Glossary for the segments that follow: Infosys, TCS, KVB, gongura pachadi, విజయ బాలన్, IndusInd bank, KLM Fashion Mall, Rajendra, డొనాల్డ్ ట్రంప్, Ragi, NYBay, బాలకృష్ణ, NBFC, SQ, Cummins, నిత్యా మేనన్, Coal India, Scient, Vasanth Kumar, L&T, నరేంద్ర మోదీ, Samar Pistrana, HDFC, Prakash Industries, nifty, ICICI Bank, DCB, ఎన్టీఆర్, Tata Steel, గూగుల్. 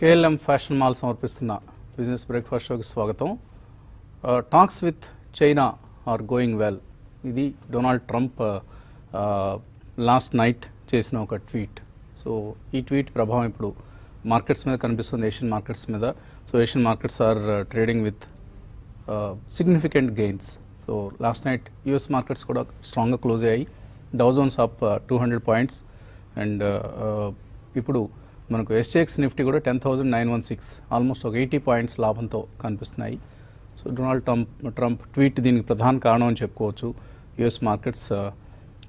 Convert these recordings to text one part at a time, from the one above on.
KLM Fashion Mall Samar Pistrana Business Breakfast Showకి స్వాగతం. Talks with China are going well. ఇది డొనాల్డ్ ట్రంప్ last night చేసిన ఒక tweet. So ఈ tweet ప్రభావం ఇప్పుడు మార్కెట్స్ మీద కనిపిస్తుంది, ఏషియన్ మార్కెట్స్ మీద. So Asian markets are trading with significant gains. So last night US markets కూడా స్ట్రాంగ్గా క్లోజ్ అయ్యాయి. Dow Jones up 200 points and ఇప్పుడు మనకు ఎస్జీఎక్స్ నిఫ్టీ కూడా 10,916 ఆల్మోస్ట్ ఒక 80 points లాభంతో కనిపిస్తున్నాయి. సో డొనాల్డ్ ట్రంప్ ట్వీట్ దీనికి ప్రధాన కారణం అని చెప్పుకోవచ్చు. యుఎస్ మార్కెట్స్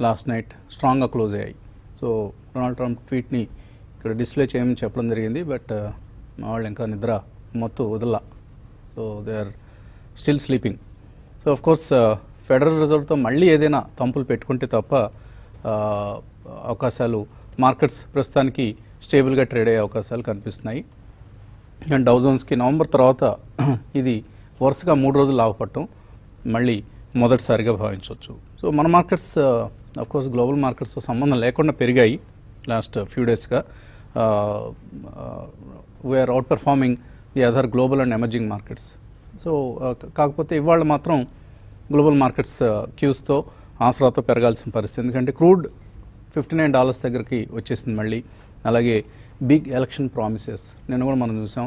లాస్ట్ నైట్ స్ట్రాంగ్గా క్లోజ్ అయ్యాయి. సో డొనాల్డ్ ట్రంప్ ట్వీట్ని ఇక్కడ డిస్ప్లే చేయమని చెప్పడం జరిగింది. బట్ మా వాళ్ళు ఇంకా నిద్ర మొత్తం వదల. So they are still sleeping. So of course federal రిజర్వ్తో మళ్ళీ ఏదైనా తంపులు పెట్టుకుంటే తప్ప అవకాశాలు మార్కెట్స్ ప్రస్తుతానికి స్టేబుల్గా ట్రేడ్ అయ్యే అవకాశాలు కనిపిస్తున్నాయి. అండ్ డౌ జోన్స్కి నవంబర్ తర్వాత ఇది వరుసగా 3 రోజులు లాభపడటం మళ్ళీ మొదటిసారిగా భావించవచ్చు. సో మన మార్కెట్స్ అఫ్కోర్స్ గ్లోబల్ మార్కెట్స్తో సంబంధం లేకుండా పెరిగాయి లాస్ట్ ఫ్యూ డేస్గా. We're outperforming the other global and emerging markets. So కాకపోతే ఇవాళ మాత్రం గ్లోబల్ మార్కెట్స్ క్యూస్తో ఆసరాతో పెరగాల్సిన పరిస్థితి, ఎందుకంటే క్రూడ్ $59 దగ్గరికి వచ్చేసింది మళ్ళీ. అలాగే బిగ్ ఎలక్షన్ ప్రామిసెస్ నిన్న కూడా మనం చూసాం.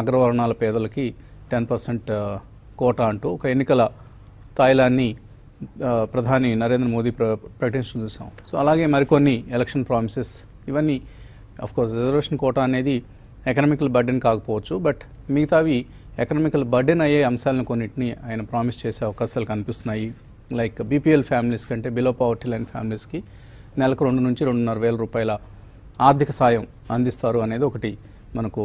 అగ్రవర్ణాల పేదలకి 10% కోటా అంటూ ఒక ఎన్నికల తాయిలాన్ని ప్రధాని నరేంద్ర మోదీ ప్రకటించడం చూసాం. సో అలాగే మరికొన్ని ఎలక్షన్ ప్రామిసెస్. ఇవన్నీ అఫ్కోర్స్ రిజర్వేషన్ కోటా అనేది ఎకనామికల్ బర్డెన్ కాకపోవచ్చు, బట్ మిగతావి ఎకనామికల్ బర్డెన్ అయ్యే అంశాలను కొన్నింటిని ఆయన ప్రామిస్ చేసే అవకాశాలు కనిపిస్తున్నాయి. లైక్ బీపీఎల్ ఫ్యామిలీస్ కంటే బిలో పావర్టీ లైన్ ఫ్యామిలీస్కి నెలకు 2 నుంచి 2,500 రూపాయల ఆర్థిక సాయం అందిస్తారు అనేది ఒకటి మనకు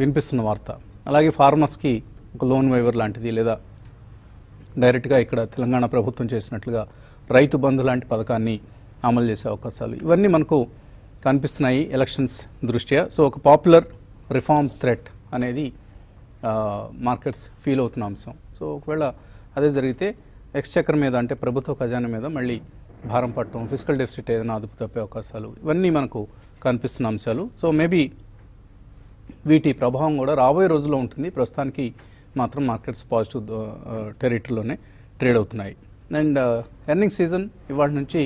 వినిపిస్తున్న వార్త. అలాగే ఫార్మర్స్కి ఒక లోన్ వైవర్ లాంటిది, లేదా డైరెక్ట్గా ఇక్కడ తెలంగాణ ప్రభుత్వం చేసినట్లుగా రైతు బంధు లాంటి పథకాన్ని అమలు చేసే అవకాశాలు ఇవన్నీ మనకు కనిపిస్తున్నాయి ఎలక్షన్స్ దృష్ట్యా. సో ఒక పాపులర్ రిఫార్మ్ థ్రెట్ అనేది మార్కెట్స్ ఫీల్ అవుతున్న అంశం. సో ఒకవేళ అదే జరిగితే ఎక్స్చెక్కర్ మీద అంటే ప్రభుత్వ ఖజానా మీద మళ్ళీ భారం పట్టడం, ఫిజికల్ డెఫిసిట్ ఏదైనా అదుపు తప్పే అవకాశాలు ఇవన్నీ మనకు కనిపిస్తున్న అంశాలు. సో మేబీ వీటి ప్రభావం కూడా రాబోయే రోజుల్లో ఉంటుంది. ప్రస్తుతానికి మాత్రం మార్కెట్స్ పాజిటివ్ టెరిటరీలోనే ట్రేడ్ అవుతున్నాయి. అండ్ ఎర్నింగ్ సీజన్ ఇవాళ నుంచి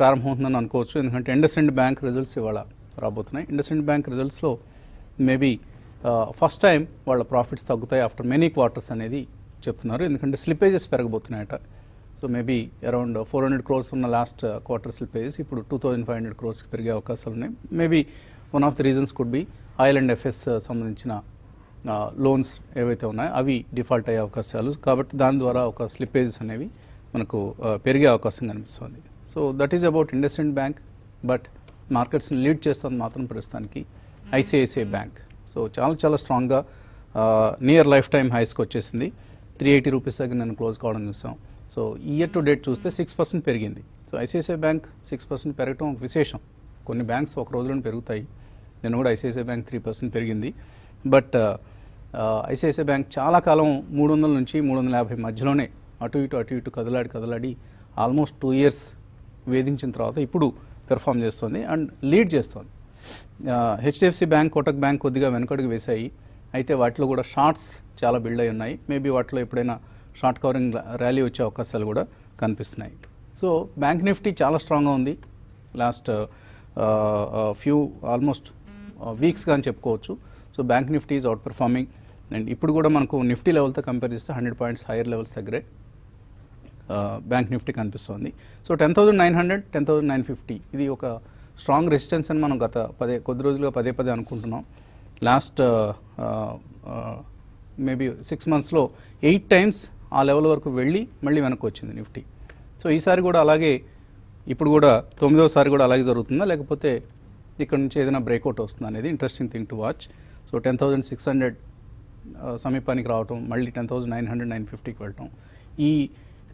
ప్రారంభమవుతుందని అనుకోవచ్చు, ఎందుకంటే IndusInd బ్యాంక్ రిజల్ట్స్ ఇవాళ రాబోతున్నాయి. IndusInd బ్యాంక్ రిజల్ట్స్లో మేబీ ఫస్ట్ టైం వాళ్ళ ప్రాఫిట్స్ తగ్గుతాయి ఆఫ్టర్ మెనీ క్వార్టర్స్ అనేది చెప్తున్నారు, ఎందుకంటే స్లిపేజెస్ పెరగబోతున్నాయట. సో మేబీ అరౌండ్ 400 crores ఉన్న లాస్ట్ క్వార్టర్ స్లిపేజెస్ ఇప్పుడు 2,500 crores పెరిగే అవకాశాలు ఉన్నాయి. Maybe one of the reasons could be oil and FS సంబంధించిన లోన్స్ ఏవైతే ఉన్నాయో అవి డిఫాల్ట్ అయ్యే అవకాశాలు, కాబట్టి దాని ద్వారా ఒక స్లిపేజెస్ అనేవి మనకు పెరిగే అవకాశం కనిపిస్తుంది. So that is about IndusInd bank. But మార్కెట్స్ని లీడ్ చేస్తుంది మాత్రం ప్రస్తుతానికి ICICI బ్యాంక్. సో చాలా స్ట్రాంగ్గా నియర్ లైఫ్ టైం హైస్కి వచ్చేసింది. 380 రూపీస్ దగ్గర నేను క్లోజ్ కావడం చూసాం. సో ఇయర్ టు డేట్ చూస్తే 6% పెరిగింది. సో ICICI బ్యాంక్ 6% పెరగటం విశేషం. కొన్ని బ్యాంక్స్ ఒక రోజులోనే పెరుగుతాయి. నేను కూడా ICICI బ్యాంక్ 3% పెరిగింది. బట్ ICICI బ్యాంక్ చాలా కాలం 300 నుంచి 350 మధ్యలోనే అటు ఇటు కదలాడి ఆల్మోస్ట్ 2 years వేధించిన తర్వాత ఇప్పుడు పెర్ఫామ్ చేస్తుంది అండ్ లీడ్ చేస్తుంది. HDFC బ్యాంక్, కోటక్ బ్యాంక్ కొద్దిగా వెనుకడుగు వేశాయి. అయితే వాటిలో కూడా షార్ట్స్ చాలా బిల్డ్ అయి ఉన్నాయి. మేబీ వాటిలో ఎప్పుడైనా షార్ట్ కవరింగ్ ర్యాలీ వచ్చే అవకాశాలు కూడా కనిపిస్తున్నాయి. సో బ్యాంక్ నిఫ్టీ చాలా స్ట్రాంగ్గా ఉంది లాస్ట్ ఫ్యూ ఆల్మోస్ట్ వీక్స్గా అని చెప్పుకోవచ్చు. So bank Nifty is outperforming. And ఇప్పుడు కూడా మనకు నిఫ్టీ లెవెల్తో కంపేర్ చేస్తే 100 points హైయర్ లెవెల్స్ దగ్గరే బ్యాంక్ నిఫ్టీ కనిపిస్తుంది. సో 10,900, 10,950 ఇది ఒక స్ట్రాంగ్ రెసిస్టెన్స్ అని మనం గత కొద్ది రోజులుగా పదే అనుకుంటున్నాం. లాస్ట్ మేబీ 6 monthsలో 8 times ఆ లెవెల్ వరకు వెళ్ళి మళ్ళీ వెనక్కి వచ్చింది నిఫ్టీ. సో ఈసారి కూడా అలాగే ఇప్పుడు కూడా 9వ సారి కూడా అలాగే జరుగుతుందా, లేకపోతే ఇక్కడ నుంచి ఏదైనా బ్రేక్అవుట్ వస్తుందా అనేది interesting thing to watch. So 10,600 సమీపానికి రావటం, మళ్ళీ 10,900, 950కి వెళ్ళటం, ఈ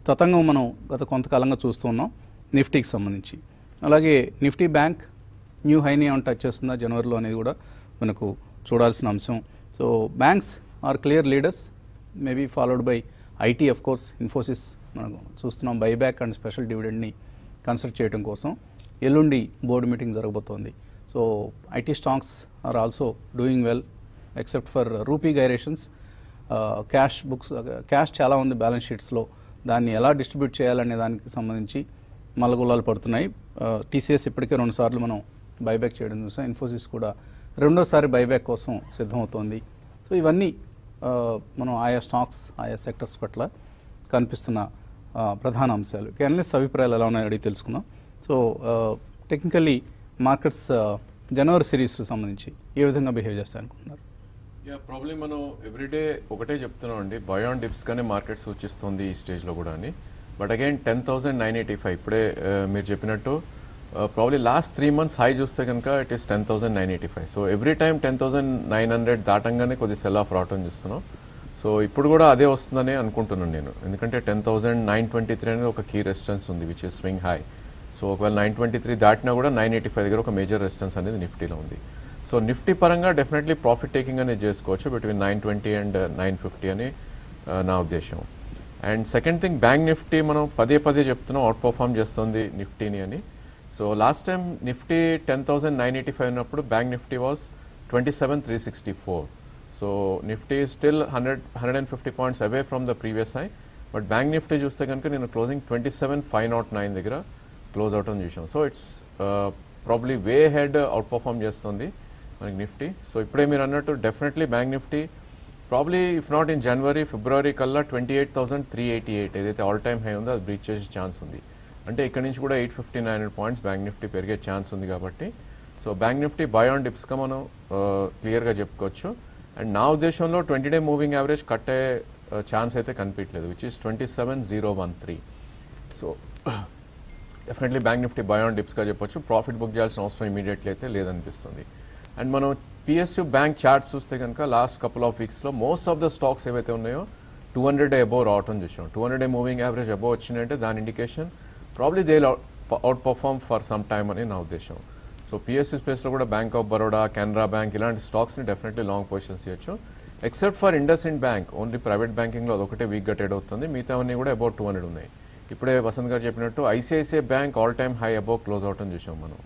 తతంగం మనం గత కొంతకాలంగా చూస్తూ ఉన్నాం నిఫ్టీకి సంబంధించి. అలాగే నిఫ్టీ బ్యాంక్ న్యూ హైని ఏమైనా టచ్ చేస్తుందా జనవరిలో అనేది కూడా మనకు చూడాల్సిన అంశం. So banks are clear leaders, maybe followed by IT of course. Infosys మనం చూస్తున్నాం బైబ్యాక్ అండ్ స్పెషల్ డివిడెండ్ని కన్సిడర్ చేయడం కోసం. ఎల్లుండి బోర్డు మీటింగ్ జరగబోతోంది. So IT stocks are also doing well. except for rupee gyrations. Cash books, cash chala on the balance sheets lo. దాన్ని ఎలా distribute చేయాలనే దానికి సంబంధించి మల్లగొల్లాలు పడుతున్నాయి. టీసీఎస్ ఇప్పటికే 2 సార్లు మనం బైబ్యాక్ చేయడం చూసాం. ఇన్ఫోసిస్ కూడా 2వ సారి బైబ్యాక్ కోసం సిద్ధమవుతోంది. సో ఇవన్నీ మనం ఆయా స్టాక్స్ ఆయా సెక్టర్స్ పట్ల కనిపిస్తున్న ప్రధాన అంశాలు. అనలిస్ట్ అభిప్రాయాలు ఎలా ఉన్నాయో అడిగి తెలుసుకుందాం. సో టెక్నికల్లీ మార్కెట్స్ జనవరి సిరీస్కి సంబంధించి ఏ విధంగా బిహేవ్ చేస్తాయి అనుకుంటున్నారు? యా, ప్రాబ్లమ్ మనం ఎవ్రీడే ఒకటే చెప్తున్నాం అండి, బయాన్ డిప్స్గానే మార్కెట్ సూచిస్తుంది ఈ స్టేజ్లో కూడా అని. బట్ అగైన్ 10,985 ఇప్పుడే మీరు చెప్పినట్టు ప్రాబ్లీ లాస్ట్ 3 months హై చూస్తే కనుక it is 10,985. So every time 10,900 దాటంగానే కొద్ది సెల్ ఆఫ్ రావటం చూస్తున్నాం. సో ఇప్పుడు కూడా అదే వస్తుందని అనుకుంటున్నాను నేను, ఎందుకంటే 10,923 అనేది ఒక కీ రెసిస్టెన్స్ ఉంది which is swing high. So ఒకవేళ 923 దాటినా కూడా 985 దగ్గర ఒక మేజర్ రెసిస్టెన్స్ అనేది నిఫ్టీలో ఉంది. సో నిఫ్టీ పరంగా డెఫినెట్లీ ప్రాఫిట్ టేకింగ్ అనేది చేసుకోవచ్చు బిట్వీన్ 920 అండ్ 950 అని నా ఉద్దేశం. And second thing, bank Nifty మనం పదే చెప్తున్నాం అవుట్ పర్ఫామ్ చేస్తుంది నిఫ్టీని అని. సో లాస్ట్ టైం నిఫ్టీ 10,985 ఉన్నప్పుడు bank Nifty was 27,364. So Nifty still 150 points away from the previous high. But bank Nifty చూస్తే కనుక నేను క్లోజింగ్ 27,509 దగ్గర క్లోజ్ అవటం చూసాం. So it's probably way head outperform చేస్తుంది మనకి నిఫ్టీ. సో ఇప్పుడే మీరు అన్నట్టు definitely bank Nifty probably if not in జనవరి ఫిబ్రవరి కల్లా 28,388 ఏదైతే ఆల్ టైమ్ హై ఉందో అది బ్రీచ్ చేసే ఛాన్స్ ఉంది. అంటే ఇక్కడ నుంచి కూడా 850-900 పాయింట్స్ బ్యాంక్ నిఫ్టీ పెరిగే ఛాన్స్ ఉంది కాబట్టి so bank Nifty buy on డిప్స్గా మనం క్లియర్గా చెప్పుకోవచ్చు. అండ్ నా ఉద్దేశంలో 20-day మూవింగ్ యావరేజ్ కట్టే ఛాన్స్ అయితే కనిపించలేదు which is 27,013. So definitely bank Nifty buy on డిప్స్గా చెప్పొచ్చు, ప్రాఫిట్ బుక్ చేయాల్సిన అవసరం ఇమీడియట్లీ అయితే లేదనిపిస్తుంది. అండ్ మనం పిఎస్యూ బ్యాంక్ చార్ట్స్ చూస్తే కనుక లాస్ట్ కపుల్ ఆఫ్ వీక్స్లో మోస్ట్ ఆఫ్ ద స్టాక్స్ ఏవైతే ఉన్నాయో 200 అబోవ్ రావటం చూసాం. 200 మూవింగ్ యావరేజ్ అబోవ్ వచ్చిందంటే దాని indication probably they out perform for some time అని నా ఉద్దేశం. సో పిఎస్యూ స్పేస్లో కూడా bank of Baroda, Canara bank ఇలాంటి స్టాక్స్ని డెఫినెట్లీ లాంగ్ పొజిషన్స్ ఇవ్వచ్చు. Except for IndusInd Bank, only private బ్యాంకింగ్లో అదొకటే వీక్గా ట్రేడ్ అవుతుంది, మిగతావన్నీ కూడా అబౌట్ 200 ఉన్నాయి. ఇప్పుడే వసంత్ గారు చెప్పినట్టు ICICI bank all time high above close అవటం చూసాం మనం.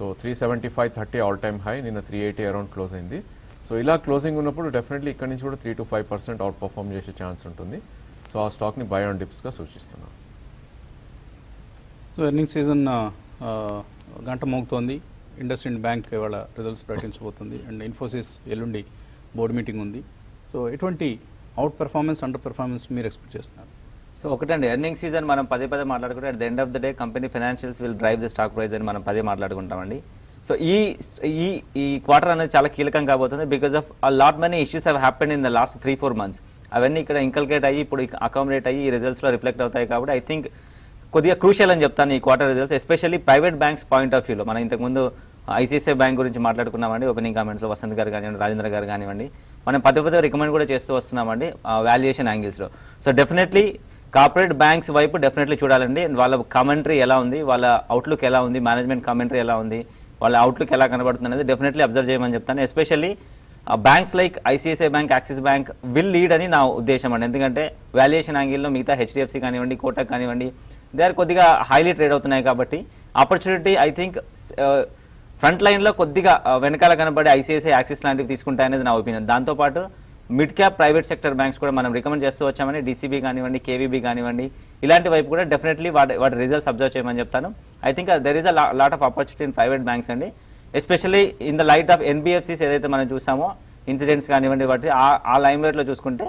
సో 375.30 ఆల్ టైమ్ హై, నిన్న 380 అరౌండ్ క్లోజ్ అయింది. సో ఇలా క్లోజింగ్ ఉన్నప్పుడు డెఫినెట్లీ ఇక్కడ నుంచి కూడా 3-5% అవుట్ పర్ఫామ్ చేసే ఛాన్స్ ఉంటుంది. సో ఆ స్టాక్ని బై ఆన్ డిప్స్గా సూచిస్తున్నాం. సో ఎర్నింగ్ సీజన్ గంట మోగుతోంది. IndusInd Bank ఇవాళ రిజల్ట్స్ ప్రకటించబోతుంది అండ్ ఇన్ఫోసిస్ ఎల్లుండి బోర్డు మీటింగ్ ఉంది. సో ఎటువంటి అవుట్ పెర్ఫార్మెన్స్, అండర్ పెర్ఫార్మెన్స్ మీరు ఎక్స్పెక్ట్ చేస్తున్నారు? సో ఒకటండి, ఎర్నింగ్ సీజన్ మనం పదే మాట్లాడుకుంటే at the end of the day company financials will drive the stock price అని మనం పదే మాట్లాడుకుంటామండి. సో ఈ క్వార్టర్ అనేది చాలా కీలకం కాబోతుంది because of a lot many issues have happened in the last 3-4 months. అవన్నీ ఇక్కడ ఇంకల్కేట్ అయ్యి ఇప్పుడు అకామిడేట్ అయ్యి ఈ రిజల్ట్స్లో రిఫ్లెక్ట్ అవుతాయి కాబట్టి ఐ థింక్ కొద్దిగా క్రూషియల్ అని చెప్తాను ఈ quarter results, especially private banks point of వ్యూలో. మనం ఇంతకుముందు ICICI బ్యాంక్ గురించి మాట్లాడుకున్నామండి ఓపెనింగ్ కామెంట్స్లో, వసంత్ గారు కానివ్వండి, రాజేంద్ర గారు కానివ్వండి, మనం పదే రికమెండ్ కూడా చేస్తూ వస్తున్నామండి వాల్యుయేషన్ యాంగిల్స్లో. సో డెఫినెట్లీ కార్పొరేట్ బ్యాంక్స్ వైపు డెఫినెట్లీ చూడాలండి. వాళ్ళ కామెంటరీ ఎలా ఉంది, వాళ్ళ అవుట్లుక్ ఎలా ఉంది, మేనేజ్మెంట్ కామెంటరీ ఎలా ఉంది, వాళ్ళ అవుట్లుక్ ఎలా కనబడుతుంది అనేది డెఫినెట్లీ అబ్జర్వ్ చేయమని చెప్తాను. Especially banks like ICICI bank, Axis bank will lead అని నా ఉద్దేశం అండి. ఎందుకంటే వాల్యుయేషన్ యాంగిల్లో మిగతా HDFC కానివ్వండి, కోటక్ కానివ్వండి, దే ఆర్ కొద్దిగా హైలీ ట్రేడ్ అవుతున్నాయి కాబట్టి ఆపర్చునిటీ ఐ థింక్ ఫ్రంట్ లైన్లో కొద్దిగా వెనకాల కనబడే ICICI, యాక్సిస్ లాంటివి తీసుకుంటాయనేది నా ఒపీనియన్. దాంతోపాటు mid cap private sector banks కూడా మనం రికమెండ్ చేస్తూ వచ్చామని, DCB కానివ్వండి, KVB కానివ్వండి, ఇలాంటి వైపు కూడా డెఫినెట్లీ వాటి రిజల్ట్స్ అబ్జర్వ్ చేయమని చెప్తాను. I think there is a lot of opportunity in private banks అండి, especially in the light of NBFCs ఏదైతే మనం చూసామో ఇన్సిడెంట్స్ కానివ్వండి, వాటి ఆ లైమ్ లైట్లో చూసుకుంటే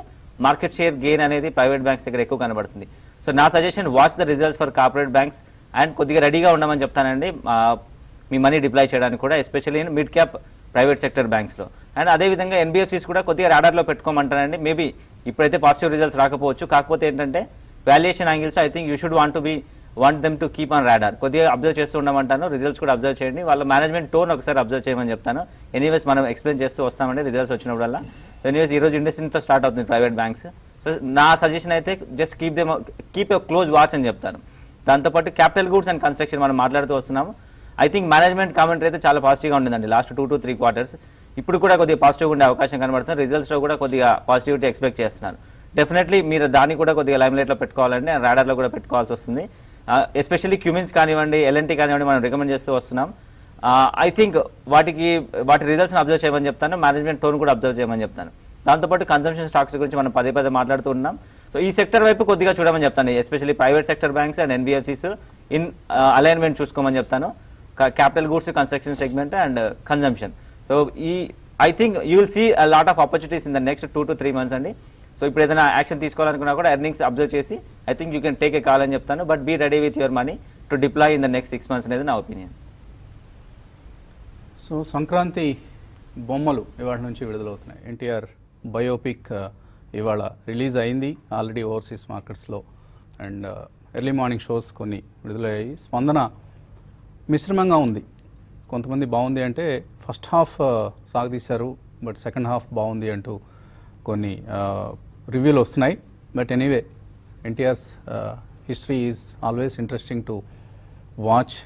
మార్కెట్ షేర్ గెయిన్ అనేది ప్రైవేట్ బ్యాంక్స్ దగ్గర ఎక్కువ కనబడుతుంది. సో నా suggestion, watch the results for corporate banks and కొద్దిగా రెడీగా ఉండమని చెప్తానండి మీ మనీ డిప్లాయ్ చేయడానికి కూడా, especially in mid cap private sector బ్యాంక్స్లో. అండ్ అదేవిధంగా NBFCs కూడా కొద్దిగా రాడార్లో పెట్టుకోమంటారండి. మేబీ ఇప్పుడైతే పాజిటివ్ రిజల్ట్స్ రాకపోవచ్చు, కాకపోతే ఏంటంటే valuation angles I think you should want them to keep on radar, కొద్దిగా అబ్జర్వ్ చేస్తూ ఉండమంటాను. రిజల్ట్స్ కూడా అబ్జర్వ్ చేయండి, వాళ్ళ మేనేజ్మెంట్ టోన్ ఒకసారి అబ్జర్వ్ చేయమని చెప్తాను. ఎనీవేస్ మనం ఎక్స్ప్లెయిన్ చేస్తూ వస్తామండి రిజల్ట్స్ వచ్చినప్పుడల్లా. ఎనీవేస్ ఈరోజు IndusIndతో స్టార్ట్ అవుతుంది ప్రైవేట్ బ్యాంక్స్. సో నా సజెషన్ అయితే just keep a close watch అని చెప్తాను. దాంతోపాటు క్యాపిటల్ గూడ్స్ అండ్ కన్స్ట్రక్షన్ మనం మాట్లాడుతూ వస్తున్నాము. ఐ థింక్ మేనేజ్మెంట్ కామెంటరీ అయితే చాలా పాజిటివ్గా ఉంటుందండి లాస్ట్ 2-3 quarters. ఇప్పుడు కూడా కొద్దిగా పాజిటివ్గా ఉండే అవకాశం కనబడుతుంది, రిజల్ట్స్లో కూడా కొద్దిగా పాజిటివిటీ ఎక్స్పెక్ట్ చేస్తున్నాను. డెఫినెట్లీ మీరు దాన్ని కూడా కొద్దిగా లైమ్లైట్లో పెట్టుకోవాలండి, రాడార్లో కూడా పెట్టుకోవాల్సి వస్తుంది. ఎస్పెషల్లీ Cummins కానివ్వండి, L&T కానివ్వండి మనం రికమెండ్ చేస్తూ వస్తున్నాం. ఐ థింక్ వాటి రిజల్ట్స్ని అబ్జర్వ్ చేయమని చెప్తాను, మేనేజ్మెంట్ టోన్ కూడా అబ్జర్వ్ చేయమని చెప్తాను. దాంతోపాటు కన్సంప్షన్ స్టాక్స్ గురించి మనం పదే పదే మాట్లాడుతూ ఉన్నాం. సో ఈ సెక్టర్ వైపు కొద్దిగా చూడమని చెప్తాను, especially private sector banks and NBFCs in alignment చూసుకోమని చెప్తాను. Capital goods, construction segment and consumption. So ఈ I think you will see a lot of opportunities in the next 2 to 3 months అండి. So ఇప్పుడు ఏదైనా యాక్షన్ తీసుకోవాలనుకున్నా కూడా earnings observe చేసి I think you can take a call అని చెప్తాను. But be ready with your money to deploy in the next 6 months అనేది నా ఒపీనియన్. సో సంక్రాంతి బొమ్మలు ఇవాళ నుంచి విడుదలవుతున్నాయి. ఎన్టీఆర్ బయోపిక్ ఇవాళ రిలీజ్ అయింది ఆల్రెడీ ఓవర్సీస్ మార్కెట్స్లో, అండ్ ఎర్లీ మార్నింగ్ షోస్ కొన్ని విడుదలయ్యాయి. స్పందన మిశ్రమంగా ఉంది, కొంతమంది బాగుంది అంటే ఫస్ట్ హాఫ్ సాగదీశారు, బట్ సెకండ్ హాఫ్ బాగుంది అంటూ కొన్ని రివ్యూలు వస్తున్నాయి. But anyway NTR's history is always interesting to watch.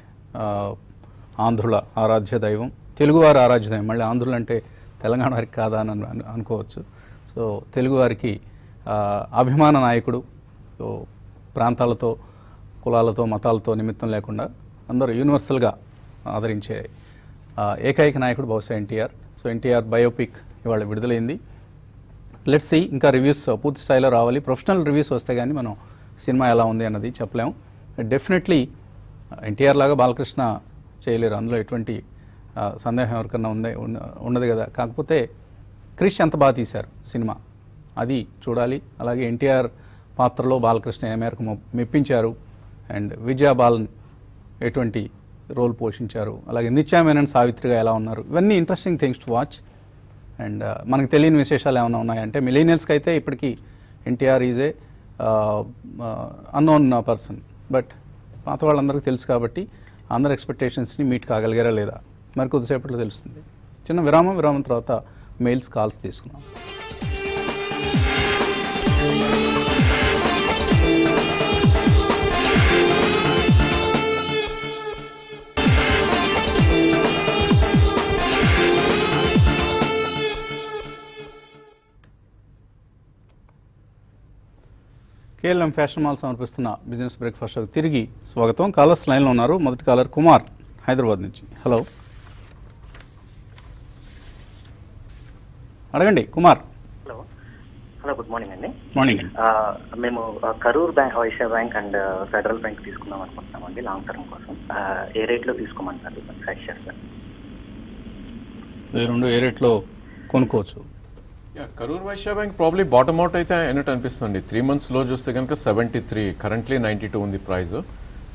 ఆంధ్రుల ఆరాధ్య దైవం, తెలుగువారి ఆరాధ్య దైవం, మళ్ళీ ఆంధ్రులు అంటే తెలంగాణ వారికి కాదా అని అనుకోవచ్చు. సో తెలుగువారికి అభిమాన నాయకుడు, ప్రాంతాలతో కులాలతో మతాలతో నిమిత్తం లేకుండా అందరూ యూనివర్సల్గా ఆదరించే ఏకైక నాయకుడు బహుశా ఎన్టీఆర్. సో ఎన్టీఆర్ బయోపిక్ ఇవాళ విడుదలైంది. లెట్స్ సీ, ఇంకా రివ్యూస్ పూర్తి స్థాయిలో రావాలి. ప్రొఫెషనల్ రివ్యూస్ వస్తే కానీ మనం సినిమా ఎలా ఉంది అన్నది చెప్పలేము. డెఫినెట్లీ ఎన్టీఆర్ లాగా బాలకృష్ణ చేయలేరు, అందులో ఎటువంటి సందేహం ఎవరికన్నా ఉండదు కదా. కాకపోతే క్రిష్ ఎంత బాగా తీశారు సినిమా, అది చూడాలి. అలాగే ఎన్టీఆర్ పాత్రలో బాలకృష్ణ ఏ మేరకు మెప్పించారు, అండ్ విజయ బాలన్ ఎటువంటి రోల్ పోషించారు, అలాగే నిత్యా మేనన్ సావిత్రిగా ఎలా ఉన్నారు, ఇవన్నీ interesting things to watch. And మనకు తెలియని విశేషాలు ఏమైనా ఉన్నాయంటే మిలీనియల్స్కి అయితే ఇప్పటికీ ఎన్టీఆర్ is a unknown person, but పాత వాళ్ళందరికీ తెలుసు కాబట్టి అందరి ఎక్స్పెక్టేషన్స్ని మీట్ కాగలిగారా లేదా మరి కొద్దిసేపట్లో తెలుస్తుంది. చిన్న విరామం తర్వాత మెయిల్స్, కాల్స్ తీసుకున్నాం. కేఎల్ఎం ఫ్యాషన్ మాల్ సమర్పిస్తున్న బిజినెస్ బ్రేక్ఫాస్ట్ షోకి తిరిగి స్వాగతం. కాలర్స్ లైన్లో ఉన్నారు. మొదటి కాలర్ కుమార్, హైదరాబాద్ నుంచి. హలో, అడగండి Kumar. Hello hello, good morning అండి. మార్నింగ్. మేము Karur bank, Vysya bank and federal bank తీసుకుందాం అనుకుంటున్నామండి లాంగ్ టర్మ్ కోసం. ఏ రేట్లో తీసుకోమంటారు సార్? రెండు ఏ రేట్లో కొనుక్కోవచ్చు? Karur Vysya bank probably bottom out అయితే అన్నట్టు అనిపిస్తుంది. 3 months లో చూస్తే కనుక 73, కరెంట్లీ 92 ఉంది price.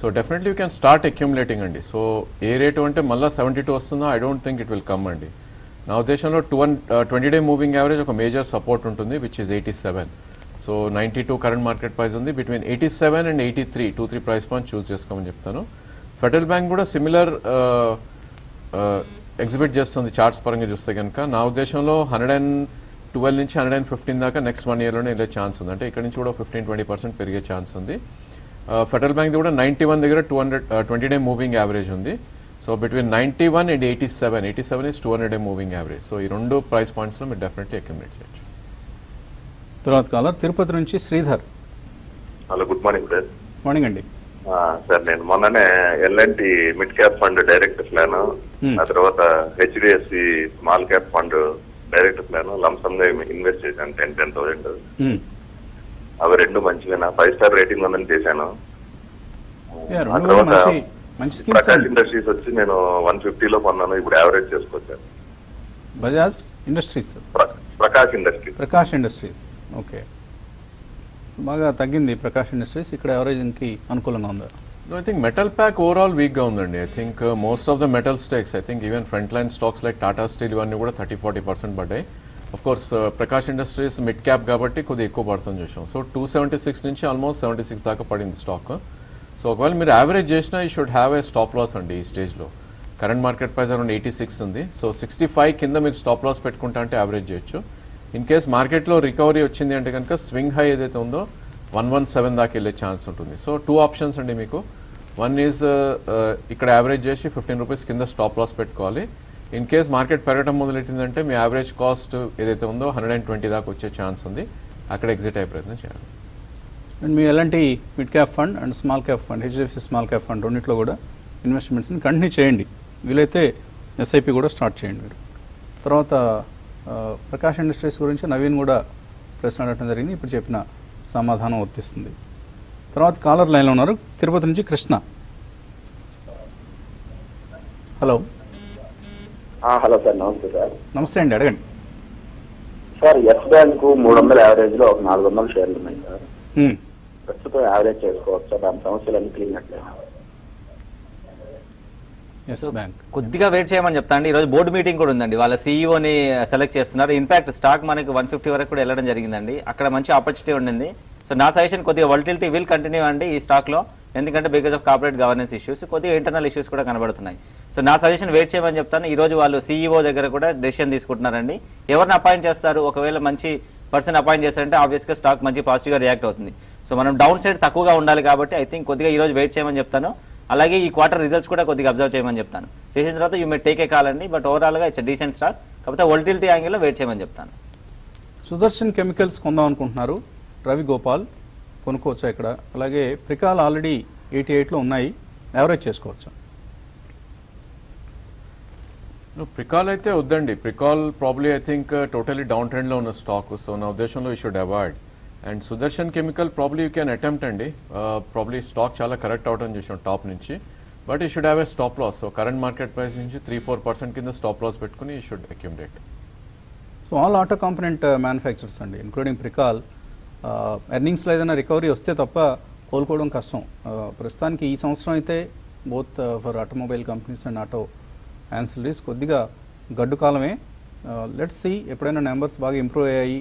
So definitely you can start accumulating అండి. సో ఏ రేటు అంటే మళ్ళీ 72 వస్తుందో I don't think it will come అండి. నా ఉద్దేశంలో 20 day మూవింగ్ యావరేజ్ ఒక మేజర్ సపోర్ట్ ఉంటుంది, which is 87. So 92 current market price ఉంది. Between 87 and 83 2-3 price point choose చేసుకోమని చెప్తాను. ఫెడరల్ బ్యాంక్ కూడా సిమిలర్ ఎగ్జిబిట్ చేస్తుంది చార్ట్స్ పరంగా చూస్తే కనుక. నా ఉద్దేశంలో 112 నుంచి 115 దాకా నెక్స్ట్ 1 yearలోనే వెళ్ళే ఛాన్స్ ఉంది. అంటే ఇక్కడ నుంచి కూడా 15-20% పెరిగే ఛాన్స్ ఉంది. ఫెడరల్ బ్యాంక్ కూడా 91 దగ్గర 220 day మూవింగ్ యావరేజ్ ఉంది. So between 91 and 87 is 200 day moving average. So ఈ రెండు ప్రైస్ పాయింట్స్లో మీరు డెఫినెట్లీ అక్యుమిలేట్ చేయొచ్చు. తర్వాత కాలర్ తిరుపతి నుంచి Sridhar. Hello, good morning sir. Morning అండి సార్. నేను మొన్ననే L&T mid cap fund direct plan, ఆ తర్వాత HDFC small cap fund direct plan lumpsum గా ఇన్వెస్ట్ చేశాను 10,000. అవి రెండు మంచిగా 5-star రేటింగ్ ఉందని చేశాను. ఆ తర్వాత ప్రకాష్ ఇండస్ట్రీస్ వచ్చి నేను 150 లో కొన్నాను, ఇప్పుడు యావరేజ్ చేసుకొచ్చాను. Bajaj industries, Prakash industries okay, బాగా తగ్గింది ప్రకాష్ ఇండస్ట్రీస్. ఇక్కడ యావరేజింగ్ కి అనుకూలంగా ఉందా? I think metal pack overall weak ga undandi. I think most of the metal stocks, I think even frontline stocks like Tata Steel ivanni kuda 30-40% paddayi. Of course Prakash Industries mid cap kabatti kodi ekko padthani chusam. So 276 nunchi almost 76 daaka padindi stock. So okavela meer average chesina you should have a stop loss andi. Ee stage lo current market price around 86 undi. So 65 kinda meer stop loss pettukunta ante average cheyochu. In case market lo recovery ochindi ante ganaka swing high edaithe undo 117 దాకా వెళ్ళే chance ఉంటుంది. So 2 options అండి మీకు. 1 is ఇక్కడ average చేసి 15 rupees కింద stop loss పెట్టుకోవాలి. In case market పెరగడం మొదలెట్టిందంటే మీ యావరేజ్ కాస్ట్ ఏదైతే ఉందో 120 దాకా వచ్చే ఛాన్స్ ఉంది, అక్కడ ఎగ్జిట్ అయ్యే ప్రయత్నం చేయాలి. అండ్ మీ ఎలాంటి mid cap fund and small cap fund, HDFC small cap fund రెండింటిలో కూడా ఇన్వెస్ట్మెంట్స్ని కంటిన్యూ చేయండి. వీలైతే ఎస్ఐపి కూడా స్టార్ట్ చేయండి మీరు. తర్వాత ప్రకాష్ ఇండస్ట్రీస్ గురించి నవీన్ కూడా ప్రశ్న అడగడం జరిగింది, ఇప్పుడు చెప్పిన సమాధానం వర్తిస్తుంది. తర్వాత కాలర్ లైన్లో ఉన్నారు, తిరుపతి నుంచి కృష్ణ. హలో హలో సార్, నమస్తే సార్. నమస్తే అండి, అడగండి సార్. ఎస్ బ్యాంక్ 300 యావరేజ్లో 400 షేర్లు ఉన్నాయి సార్. ప్రస్తుతం యావరేజ్ చేసుకోవచ్చు సార్, దాని సమస్యలన్నీ క్లీనట్లే. కొద్దిగా వెయిట్ చేయమని చెప్తా అండి. ఈరోజు బోర్డు మీటింగ్ కూడా ఉందండి, వాళ్ళ సీఈఓని సెలెక్ట్ చేస్తున్నారు. ఇన్ఫాక్ట్ స్టాక్ మనకి 150 వరకు కూడా వెళ్ళడం జరిగిందండి, అక్కడ మంచి ఆపర్చునిటీ ఉండింది. సో నా సజెషన్ కొద్దిగా వాలటిలిటీ విల్ కంటిన్యూ అండి ఈ స్టాక్లో, ఎందుకంటే because of corporate governance issues, కొద్దిగా ఇంటర్నల్ ఇష్యూస్ కూడా కనబడుతున్నాయి. సో నా సజెషన్ వెయిట్ చేయమని చెప్తాను. ఈరోజు వాళ్ళు సీఈఓ దగ్గర కూడా డెసిషన్ తీసుకుంటున్నారండి, ఎవరిని అపాయింట్ చేస్తారు. ఒకవేళ మంచి పర్సన్ అపాయింట్ చేస్తారంటే ఆబ్వియస్గా స్టాక్ మంచి పాజిటివ్గా రియాక్ట్ అవుతుంది. సో మనం డౌన్ సైడ్ తక్కువగా ఉండాలి కాబట్టి ఐ థింక్ కొద్దిగా ఈరోజు వెయిట్ చేయమని చెప్తాను. అలాగే ఈ క్వార్టర్ రిజల్ట్స్ కూడా కొద్దిగా అబ్జర్వ్ చేయమని చెప్తాను. చేసిన తర్వాత you may take a call అండి, బట్ ఓవరాల్గా ఇట్స్ డీసెంట్ స్టాక్, కాకపోతే వోలటిలిటీ యాంగిల్లో వెయిట్ చేయమని చెప్తాను. సుదర్శన్ కెమికల్స్ కొందాం అనుకుంటున్నారు రవి గోపాల్, కొనుక్కోవచ్చా ఇక్కడ? అలాగే ప్రికాల్ ఆల్రెడీ 88లో ఉన్నాయి, యావరేజ్ చేసుకోవచ్చా? ప్రికాల్ అయితే వద్దండి, Pricol probably I think totally down ట్రెండ్లో ఉన్న స్టాక్, సో నా ఉద్దేశంలో you should avoid. And Sudarshan chemical probably you can attempt అండి, ప్రాబ్లీ స్టాక్ చాలా కరెక్ట్ అవడం చూసాం టాప్ నుంచి, but you should have a stop loss. So current market price నుంచి 3-4% కింద స్టాప్ లాస్ పెట్టుకుని you should accumulate. So all auto component manufactures అండి, including Pricol, ఎర్నింగ్స్లో ఏదైనా రికవరీ వస్తే తప్ప కోలుకోవడం కష్టం ప్రస్తుతానికి. ఈ సంవత్సరం అయితే both for automobile companies and auto ancillaries కొద్దిగా గడ్డు కాలమే. లెట్స్ సీ, ఎప్పుడైనా నెంబర్స్ బాగా ఇంప్రూవ్ అయ్యాయి,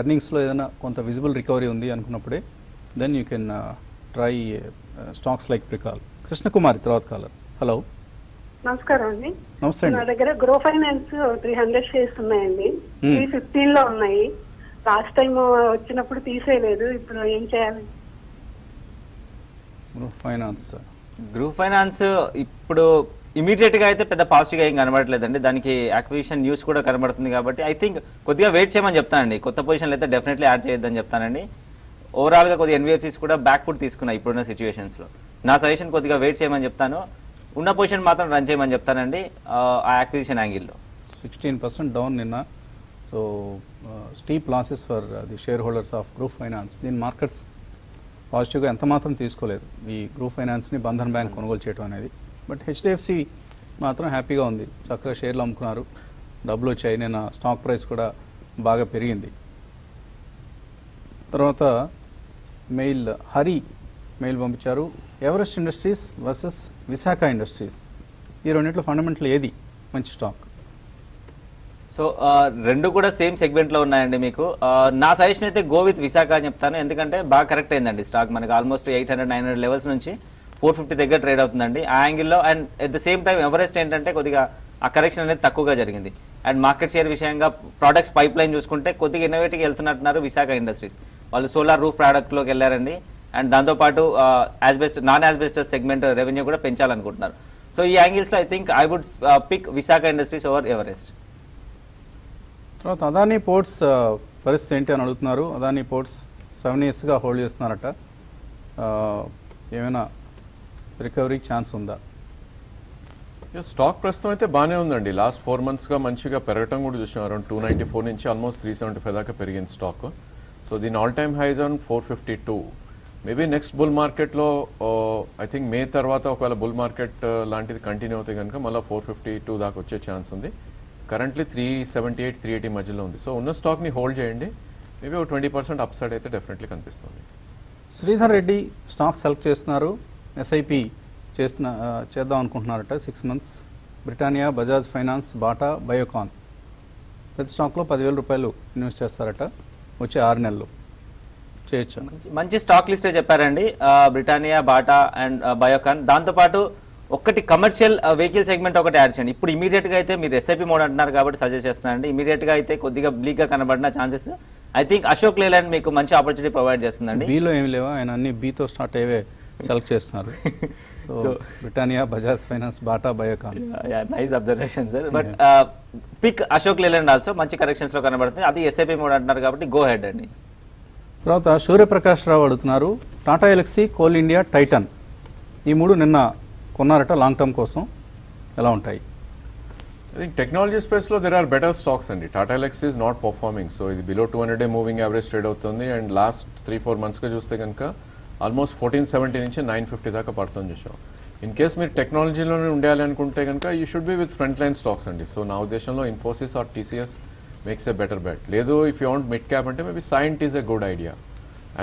ఎర్నింగ్స్లో ఏదైనా కొంత విజిబుల్ రికవరీ ఉంది అనుకున్నప్పుడే then you can try stocks like Pricol. Krishnakumari తర్వాత కాలర్. హలో నమస్కారం అండి. నమస్తే. నా దగ్గర గ్రో ఫైనాన్స్ 300 షేర్స్ ఉన్నాయండి, 315లో ఉన్నాయి. లాస్ట్ టైం వచ్చినప్పుడు తీసేయలేదు, ఇప్పుడు ఏం చేయాలి? గ్రూప్ ఫైనాన్స్ ఇప్పుడు ఇమీడియట్గా అయితే పెద్ద పాజిటివ్గా ఏం కనబడట్లేదండి, దానికి యాక్విజిషన్ న్యూస్ కూడా కనబడుతుంది కాబట్టి ఐ థింక్ కొద్దిగా వెయిట్ చేయమని చెప్తానండి. కొత్త పొజిషన్లు అయితే డెఫినెట్లీ యాడ్ చేయొద్దని చెప్తానండి. ఓవరాల్గా కొద్దిగా ఎన్బిఎఫ్సీస్ కూడా బ్యాక్ ఫుడ్ తీసుకున్నాయి ఇప్పుడున్న సిచ్యువేషన్స్లో. నా సజెషన్ కొద్దిగా వెయిట్ చేయమని చెప్తాను, ఉన్న పొజిషన్ మాత్రం రన్ చేయమని చెప్తానండి ఆ యాక్విజిషన్ యాంగిల్లో. 16% డౌన్ నిన్న, so steep losses for the share holders of group finance. దీని మార్కెట్స్ పాజిటివ్గా ఎంత మాత్రం తీసుకోలేదు ఈ గ్రూప్ ఫైనాన్స్ని బంధన్ బ్యాంక్ కొనుగోలు చేయడం అనేది. బట్ హెచ్డిఎఫ్సి మాత్రం హ్యాపీగా ఉంది, చక్కగా షేర్లు అమ్ముకున్నారు, డబ్బులు వచ్చాయి, నిన్న స్టాక్ ప్రైస్ కూడా బాగా పెరిగింది. తర్వాత మెయిల్ హరి మెయిల్ పంపించారు, Everest industries versus Visakha industries, ఈ రెండింటిలో ఫండమెంటల్ ఏది మంచి స్టాక్? సో రెండు కూడా సేమ్ సెగ్మెంట్లో ఉన్నాయండి. మీకు నా సజెషన్ అయితే గో విత్ విశాఖ అని చెప్తాను, ఎందుకంటే బాగా కరెక్ట్ అయిందండి స్టాక్. మనకి ఆల్మోస్ట్ 800-900 లెవెల్స్ నుంచి 450 దగ్గర ట్రేడ్ అవుతుందండి ఆ యాంగిల్లో. And at the same time Everest ఏంటంటే కొద్దిగా ఆ కరెక్షన్ అనేది తక్కువగా జరిగింది. అండ్ మార్కెట్ షేర్ విషయంగా ప్రోడక్ట్స్ పైప్ లైన్ చూసుకుంటే కొద్దిగా ఇన్నోవేటివ్గా వెళ్తున్నట్టున్నారు విశాఖ ఇండస్ట్రీస్. వాళ్ళు సోలార్ రూఫ్ ప్రోడక్ట్లోకి వెళ్ళారండి, అండ్ దాంతోపాటు asbestos non asbestos segment revenue కూడా పెంచాలనుకుంటున్నారు. సో ఈ యాంగిల్స్లో I think I would pick Visakha industries over Everest. తర్వాత అదానీ పోర్ట్స్ పరిస్థితి ఏంటి అని అడుగుతున్నారు. అదానీ పోర్ట్స్ 7 yearsగా హోల్డ్ చేస్తున్నారట, ఏమైనా రికవరీ ఛాన్స్ ఉందా? స్టాక్ ప్రస్తుతం అయితే బాగానే ఉందండి, లాస్ట్ 4 monthsగా మంచిగా పెరగటం కూడా చూసాం. అరౌండ్ 294 నుంచి ఆల్మోస్ట్ 375 దాకా పెరిగింది స్టాక్. సో దీని all time highs around 452. Maybe next bull మార్కెట్లో ఐ థింక్ మే తర్వాత ఒకవేళ బుల్ మార్కెట్ లాంటిది కంటిన్యూ అవుతాయి కనుక మళ్ళీ 452 దాకా వచ్చే ఛాన్స్ ఉంది. కరెంట్లీ 378-380 మధ్యలో ఉంది. సో ఉన్న స్టాక్ని హోల్డ్ చేయండి, మేబీ 20% అప్ సైడ్ అయితే డెఫినెట్లీ కనిపిస్తుంది. శ్రీధర్ రెడ్డి స్టాక్ సెలెక్ట్ చేస్తున్నారు, ఎస్ఐపి చేద్దాం అనుకుంటున్నారట 6 months. Britannia, Bajaj finance, Bata, Biocon, ప్రతి స్టాక్లో 10,000 రూపాయలు ఇన్వెస్ట్ చేస్తారట వచ్చే 6 నెలలు. చేయొచ్చు, మంచి స్టాక్ లిస్టే చెప్పారండి. బ్రిటానియా, బాటా అండ్ బయోకాన్, దాంతోపాటు ఒకటి కమర్షియల్ వెహికల్ సెగ్మెంట్ ఒకటి యాడ్ చేయండి. ఇప్పుడు ఇమీడియట్గా అయితే మీరు ఎస్ఐపి మోడ్ అంటున్నారు కాబట్టి సజెస్ట్ చేస్తున్నానండి. ఇమీడియట్గా అయితే కొద్దిగా బ్లీక్గా కనబడిన chances I think Ashok Layland మీకు మంచి ఆపర్చునిటీ ప్రొవైడ్ చేస్తుందండి. బీలో ఏమి లేవా? ఆయన అన్ని బీతో స్టార్ట్ అయ్యే సెలెక్ట్ చేస్తున్నారు. So Britannia, Bajaj finance, Bata, Biocon. Nice observation sir, but pick Ashok Layland also మంచి కరెక్షన్స్లో కనబడుతుంది, అది ఎస్ఐపి మోడ్ అంటున్నారు కాబట్టి గో హెడ్ అండి. తర్వాత సూర్యప్రకాష్ రావు అడుగుతున్నారు, టాటా ఎలక్సీ, కోల్ ఇండియా, టైటన్, ఈ మూడు నిన్న కొన్నారట లాంగ్ టర్మ్ కోసం, ఎలా ఉంటాయి? I think technology space lo there are better stocks and Tata Elxsi is not performing, so it is below 200 day moving average trade outundi and last 3-4 months ga chuste ganka almost 1470 nunchi 950 daaka padutundi chusam. In case meer technology lo undali anukunte ganka you should be with frontline stocks and so now udesham lo Infosys or TCS makes a better bet. Ledo if you want mid cap ante maybe Scient is a good idea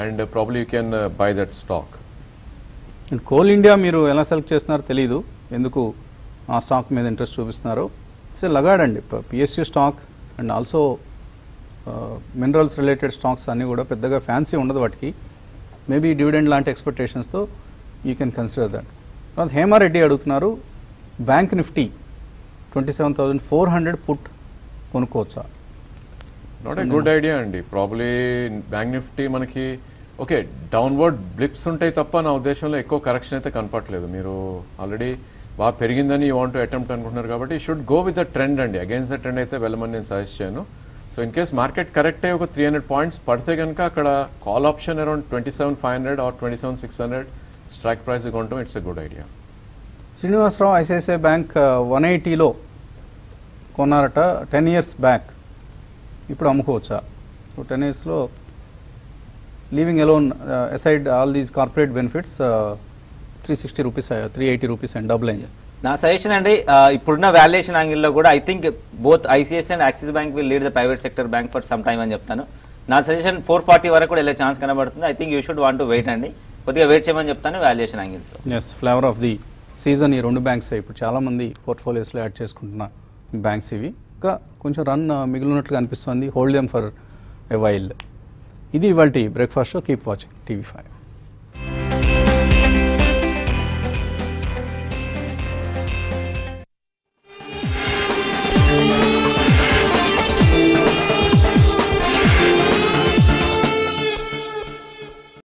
and probably you can buy that stock. And Coal India మీరు ఎలా select చేస్తున్నారు తెలియదు, ఎందుకు ఆ stock మీద interest చూపిస్తున్నారు? So లగాడండి PSU stock and also minerals related stocks అన్నీ కూడా పెద్దగా ఫ్యాన్సీ ఉండదు వాటికి, మేబీ డివిడెండ్ లాంటి ఎక్స్పెక్టేషన్స్తో యూ కెన్ కన్సిడర్ దట్. తర్వాత హేమారెడ్డి అడుగుతున్నారు బ్యాంక్ నిఫ్టీ 27,400 పుట్ కొనుక్కోవచ్చా? నాట్ ఏ గుడ్ ఐడియా అండి. ప్రాబ్లీ బ్యాంక్ నిఫ్టీ మనకి ఓకే డౌన్వర్డ్ బ్లిప్స్ ఉంటాయి తప్ప నా ఉద్దేశంలో ఎక్కువ కరెక్షన్ అయితే కనపడలేదు. మీరు ఆల్రెడీ బాగా పెరిగిందని యూ వాంట్ అటెంప్ట్ అనుకుంటున్నారు కాబట్టి you should go with the trend అండి. అగైన్స్ ద ట్రెండ్ అయితే వెళ్ళమని నేను సజెస్ట్ చేయను. So in case market correct అయ్యి ఒక 300 పాయింట్స్ పడితే కనుక అక్కడ call option around 27,500 or 27,600 strike price కొంటాం, it's a good idea. Srinivasarao ICICI bank 180లో కొన్నారట 10 years బ్యాక్, ఇప్పుడు అమ్ముకోవచ్చా? సో 10 yearsలో living alone aside all these corporate benefits 360 rupees 380 rupees and doubling. నా సజెషన్ అండి ఇప్పుడున్న వాల్యుయేషన్ యాంగిల్లో కూడా I think both ICICI and axis bank will lead the private sector bank for some time అని చెప్తాను. నా సజెషన్ 440 వరకు కూడా వెళ్ళే ఛాన్స్ కనబడుతుంది. I think you should want to wait అండి, కొద్దిగా వెయిట్ చేయమని చెప్తాను valuation angles. Yes, flavour of the season ఈ రెండు బ్యాంక్స్ ఇప్పుడు చాలామంది పోర్ట్ఫోలియోస్లో యాడ్ చేసుకుంటున్న బ్యాంక్స్ ఇవి. ఇంకా కొంచెం రన్ మిగిలినట్లుగా అనిపిస్తుంది, hold them for a while. ఇది ఇవాళ బ్రేక్ఫాస్ట్లో కీప్ వాచింగ్ టీవీ 5.